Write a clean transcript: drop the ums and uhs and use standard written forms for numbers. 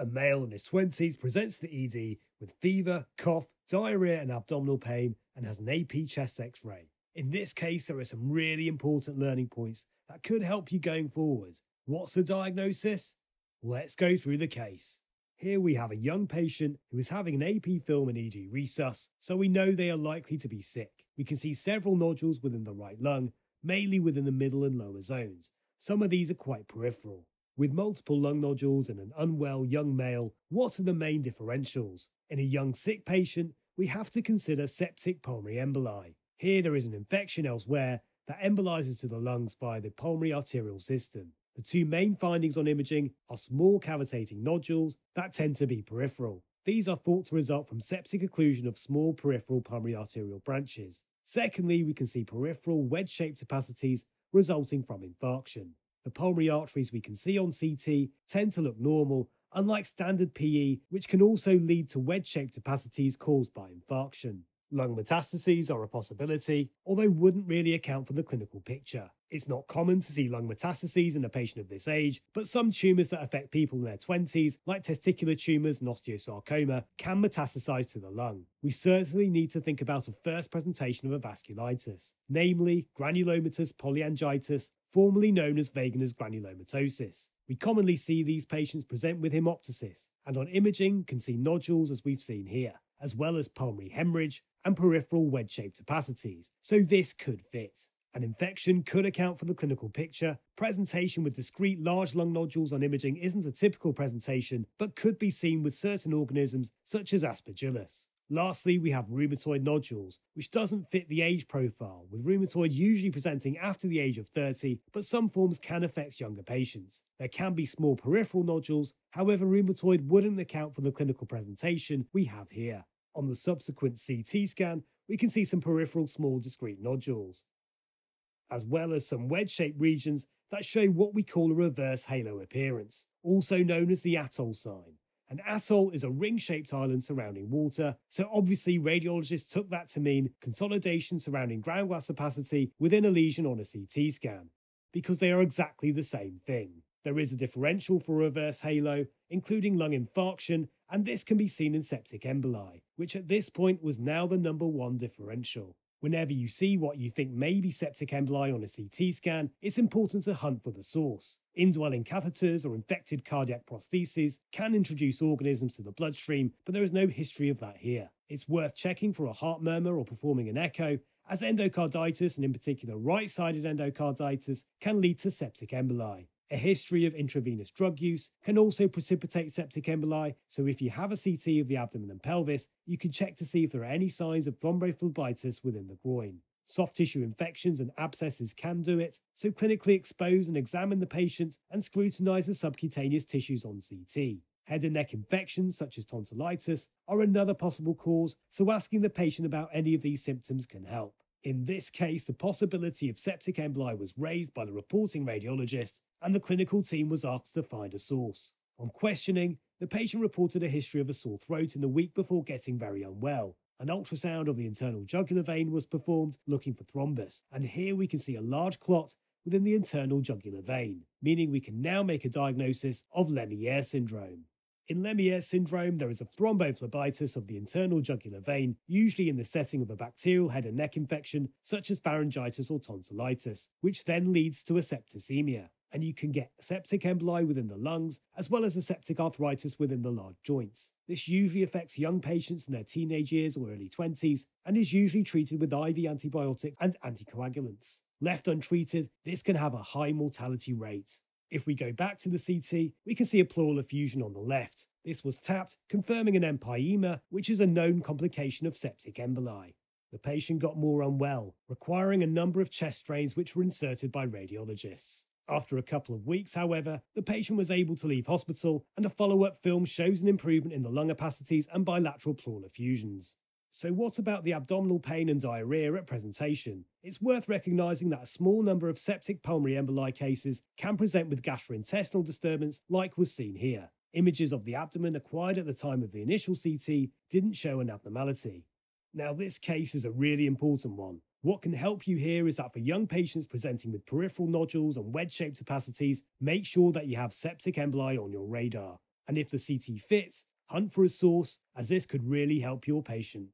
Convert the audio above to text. a male in his 20s, presents to the ED with fever, cough, diarrhea and abdominal pain, and has an AP chest x-ray. In this case, there are some really important learning points that could help you going forward. What's the diagnosis? Let's go through the case. Here we have a young patient who is having an AP film and ED resus, so we know they are likely to be sick. We can see several nodules within the right lung, mainly within the middle and lower zones. Some of these are quite peripheral. With multiple lung nodules in an unwell young male, what are the main differentials? In a young sick patient, we have to consider septic pulmonary emboli. Here there is an infection elsewhere that embolizes to the lungs via the pulmonary arterial system. The two main findings on imaging are small cavitating nodules that tend to be peripheral. These are thought to result from septic occlusion of small peripheral pulmonary arterial branches. Secondly, we can see peripheral wedge-shaped opacities resulting from infarction. The pulmonary arteries we can see on CT tend to look normal, unlike standard PE, which can also lead to wedge-shaped opacities caused by infarction. Lung metastases are a possibility, although wouldn't really account for the clinical picture. It's not common to see lung metastases in a patient of this age, but some tumours that affect people in their 20s, like testicular tumours and osteosarcoma, can metastasise to the lung. We certainly need to think about a first presentation of a vasculitis, namely granulomatous polyangitis, formerly known as Wegener's granulomatosis. We commonly see these patients present with hemoptysis, and on imaging can see nodules as we've seen here, as well as pulmonary hemorrhage and peripheral wedge-shaped opacities, so this could fit. An infection could account for the clinical picture. Presentation with discrete large lung nodules on imaging isn't a typical presentation, but could be seen with certain organisms such as Aspergillus. Lastly, we have rheumatoid nodules, which doesn't fit the age profile, with rheumatoid usually presenting after the age of 30, but some forms can affect younger patients. There can be small peripheral nodules, however rheumatoid wouldn't account for the clinical presentation we have here. On the subsequent CT scan, we can see some peripheral small discrete nodules, as well as some wedge-shaped regions that show what we call a reverse halo appearance, also known as the atoll sign. An atoll is a ring-shaped island surrounding water, so obviously radiologists took that to mean consolidation surrounding ground-glass opacity within a lesion on a CT scan, because they are exactly the same thing. There is a differential for reverse halo, including lung infarction, and this can be seen in septic emboli, which at this point was now the #1 differential. Whenever you see what you think may be septic emboli on a CT scan, it's important to hunt for the source. Indwelling catheters or infected cardiac prostheses can introduce organisms to the bloodstream, but there is no history of that here. It's worth checking for a heart murmur or performing an echo, as endocarditis, and in particular right-sided endocarditis, can lead to septic emboli. A history of intravenous drug use can also precipitate septic emboli, so if you have a CT of the abdomen and pelvis, you can check to see if there are any signs of thrombophlebitis within the groin. Soft tissue infections and abscesses can do it, so clinically expose and examine the patient and scrutinise the subcutaneous tissues on CT. Head and neck infections, such as tonsillitis, are another possible cause, so asking the patient about any of these symptoms can help. In this case, the possibility of septic emboli was raised by the reporting radiologist, and the clinical team was asked to find a source. On questioning, the patient reported a history of a sore throat in the week before getting very unwell. An ultrasound of the internal jugular vein was performed looking for thrombus, and here we can see a large clot within the internal jugular vein, meaning we can now make a diagnosis of Lemierre syndrome. In Lemierre syndrome, there is a thrombophlebitis of the internal jugular vein, usually in the setting of a bacterial head and neck infection, such as pharyngitis or tonsillitis, which then leads to a septicemia. And you can get septic emboli within the lungs, as well as a septic arthritis within the large joints. This usually affects young patients in their teenage years or early 20s, and is usually treated with IV antibiotics and anticoagulants. Left untreated, this can have a high mortality rate. If we go back to the CT, we can see a pleural effusion on the left. This was tapped, confirming an empyema, which is a known complication of septic emboli. The patient got more unwell, requiring a number of chest drains which were inserted by radiologists. After a couple of weeks, however, the patient was able to leave hospital, and a follow-up film shows an improvement in the lung opacities and bilateral pleural effusions. So what about the abdominal pain and diarrhea at presentation? It's worth recognising that a small number of septic pulmonary emboli cases can present with gastrointestinal disturbance like was seen here. Images of the abdomen acquired at the time of the initial CT didn't show an abnormality. Now this case is a really important one. What can help you here is that for young patients presenting with peripheral nodules and wedge-shaped opacities, make sure that you have septic emboli on your radar. and if the CT fits, hunt for a source, as this could really help your patient.